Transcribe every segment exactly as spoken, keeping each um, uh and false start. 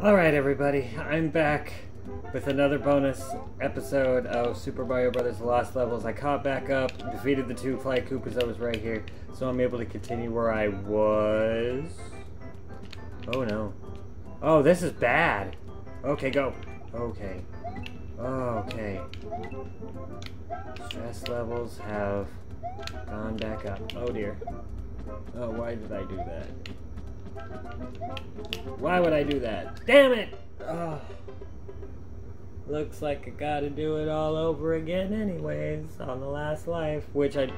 Alright everybody, I'm back with another bonus episode of Super Mario Bros. The Lost Levels. I caught back up, defeated the two Fly Koopas that was right here, so I'm able to continue where I was. Oh no. Oh, this is bad. Okay, go. Okay. Okay. Stress levels have gone back up. Oh dear. Oh, why did I do that? Why would I do that? Damn it! Oh. Looks like I gotta do it all over again anyways on the last life, which I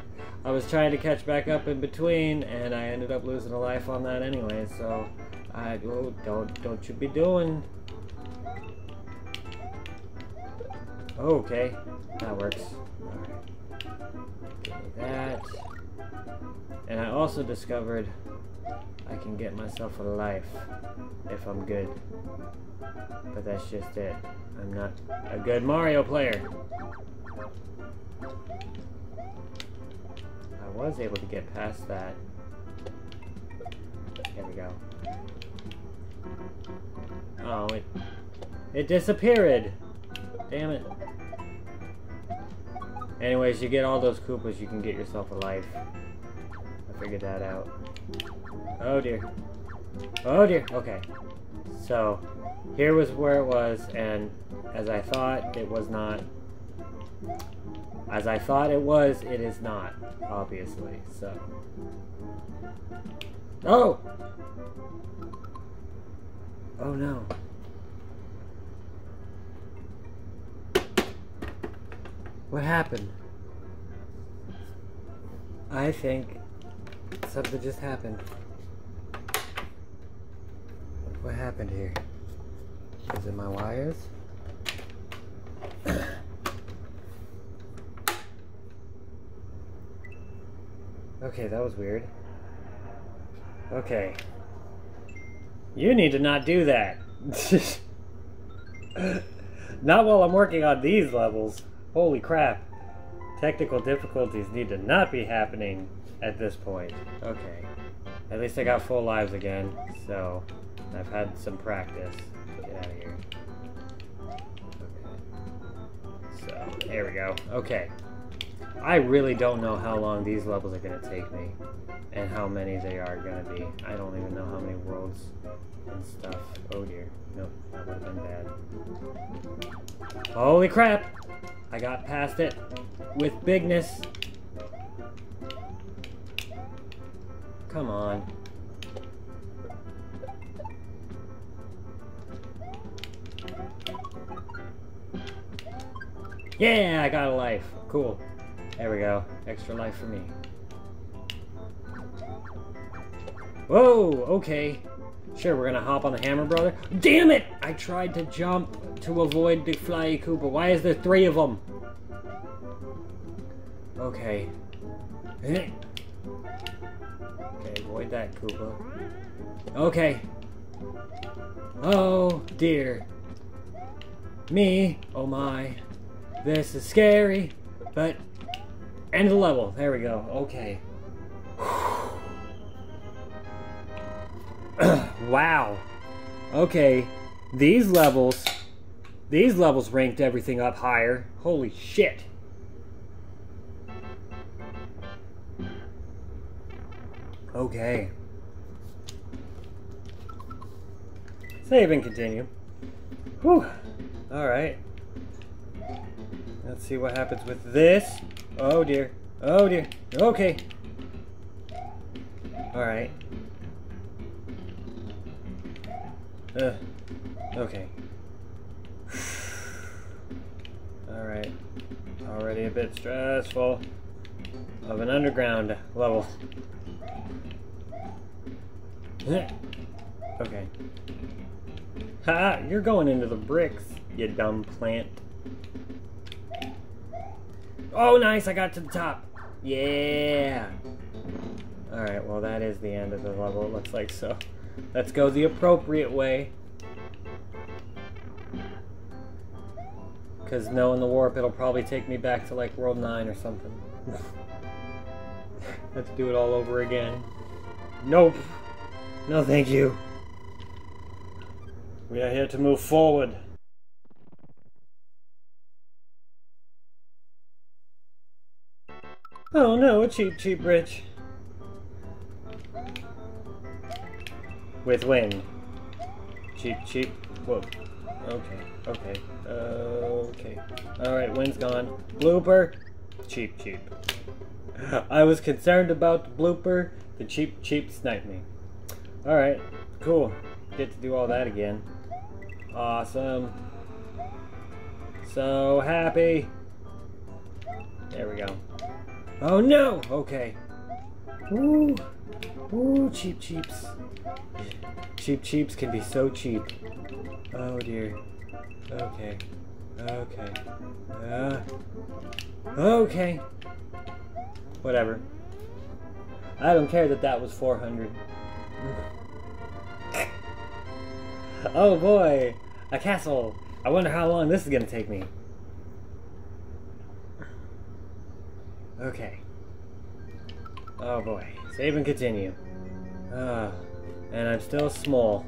I was trying to catch back up in between and I ended up losing a life on that anyway, so I oh, don't don't you be doing. Oh, okay. That works. Alright. Do that. And I also discovered I can get myself a life if I'm good. But that's just it. I'm not a good Mario player. I was able to get past that. There we go. Oh, it it disappeared. Damn it. Anyways, you get all those Koopas, you can get yourself a life. I figured that out. Oh dear. Oh dear. Okay. So, here was where it was, and as I thought, it was not. As I thought it was, it is not, obviously, so. Oh! Oh no. What happened? I think something just happened. What happened here? Is it my wires? Okay, that was weird. Okay. You need to not do that. Not while I'm working on these levels. Holy crap. Technical difficulties need to not be happening at this point. Okay. At least I got full lives again, so I've had some practice. Get out of here. Okay. So, there we go. Okay. I really don't know how long these levels are going to take me. And how many they are going to be. I don't even know how many worlds and stuff. Oh dear. Nope. That would have been bad. Holy crap! I got past it. With bigness. Come on. Yeah, I got a life. Cool. There we go. Extra life for me. Whoa, okay. Sure, we're gonna hop on the hammer brother. Damn it! I tried to jump to avoid the Fly Koopa. Why is there three of them? Okay. Okay, avoid that Koopa. Okay. Oh, dear. Me. Oh, my. This is scary, but end of the level. There we go. Okay. Wow. Okay. These levels, these levels ranked everything up higher. Holy shit. Okay. Save and continue. Whew. All right. Let's see what happens with this. Oh dear. Oh dear. Okay. Alright. Uh, okay. Alright. Already a bit stressful of an underground level. Okay. Ha! You're going into the bricks, you dumb plant. Oh, nice! I got to the top! Yeah! Alright, well that is the end of the level, it looks like, so let's go the appropriate way. Because knowing the warp, it'll probably take me back to like World nine or something. Let's do it all over again. Nope! No thank you! We are here to move forward. Oh no, a Cheep Cheep bridge. With wing. Cheep Cheep. Whoa. Okay, okay, uh, okay. Alright, wing's gone. Blooper. Cheep Cheep. I was concerned about the blooper. The Cheep Cheep sniped me. Alright, cool. Get to do all that again. Awesome. So happy. There we go. Oh no! Okay. Ooh. Ooh, Cheep Cheeps. Cheep Cheeps can be so cheap. Oh dear. Okay. Okay. Uh, okay. Whatever. I don't care that that was four hundred. Oh boy! A castle! I wonder how long this is gonna take me. Okay. Oh boy. Save and continue. Uh, and I'm still small.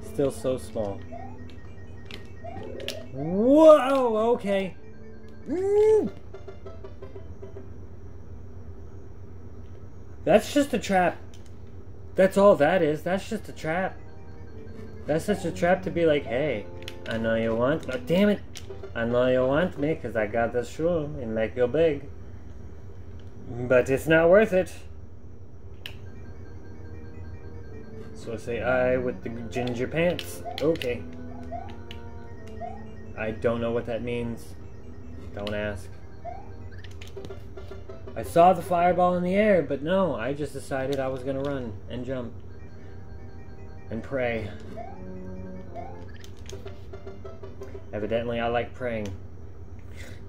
Still so small. Whoa! Okay. Mm. That's just a trap. That's all that is. That's just a trap. That's such a trap to be like, hey, I know you want, but damn it, I know you want me because I got this shroom and make you big. But it's not worth it. So say I with the ginger pants. Okay. I don't know what that means. Don't ask. I saw the fireball in the air, but no, I just decided I was gonna run and jump. And pray. Evidently, I like praying.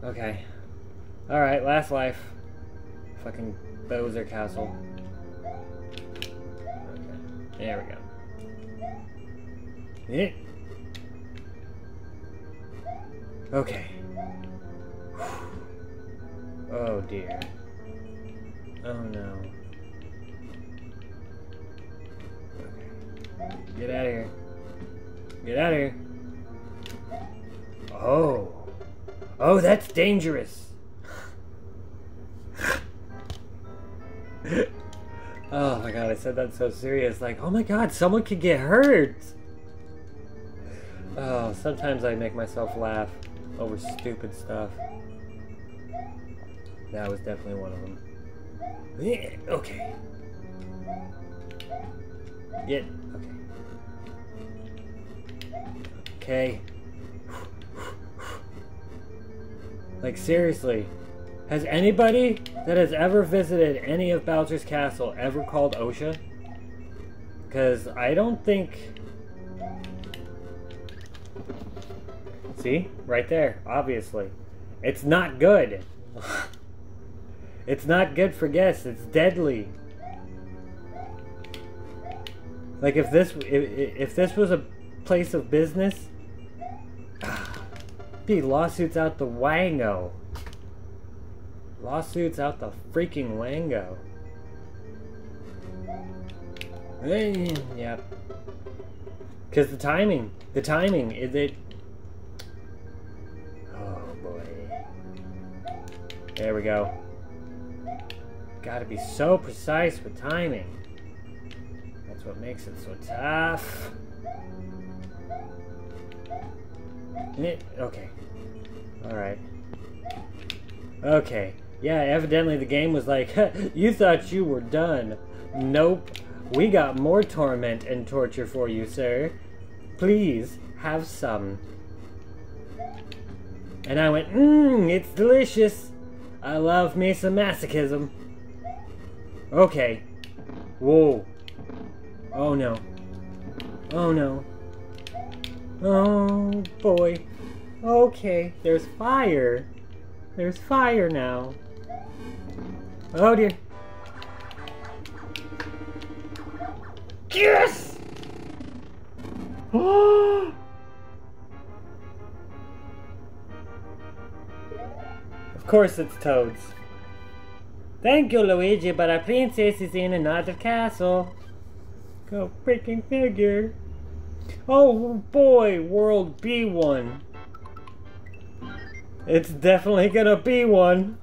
Okay. Alright, last life. Fucking Bowser Castle. Okay. There we go. Yeah. Okay. Whew. Oh dear. Oh no. Get out of here. Get out of here. Oh. Oh, that's dangerous. Oh my god, I said that so serious. Like, oh my god, someone could get hurt. Oh, sometimes I make myself laugh over stupid stuff. That was definitely one of them. Yeah, okay. Get. Okay. Okay. Like, seriously, has anybody that has ever visited any of Bowser's Castle ever called OSHA? Because I don't think... See? Right there, obviously. It's not good. It's not good for guests. It's deadly. Like, if this, if, if this was a place of business, be lawsuits out the wango. Lawsuits out the freaking wango. Yep. Because the timing, the timing, is it... Oh, boy. There we go. Gotta be so precise with timing. That's what makes it so tough. Okay. Alright. Okay. Yeah, evidently the game was like, you thought you were done. Nope. We got more torment and torture for you, sir. Please, have some. And I went, mmm, it's delicious. I love me some masochism. Okay. Whoa. Oh no. Oh no. Oh boy. Okay, there's fire. There's fire now. Oh dear. Yes! Oh! Of course it's toads. Thank you, Luigi, but our princess is in another castle. Go freaking figure. Oh boy, world B one. It's definitely gonna be one.